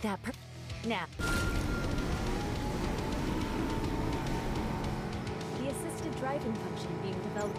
be that now. The assisted driving function being developed.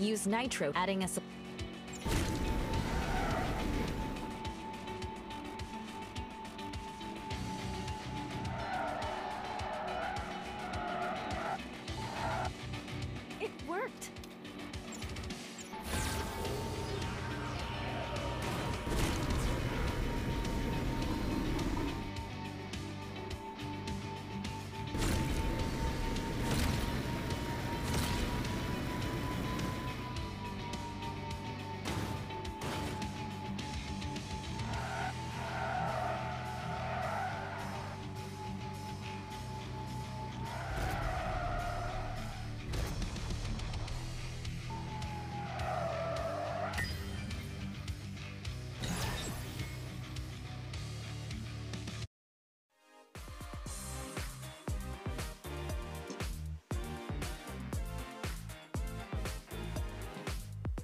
Use nitro, adding a It worked!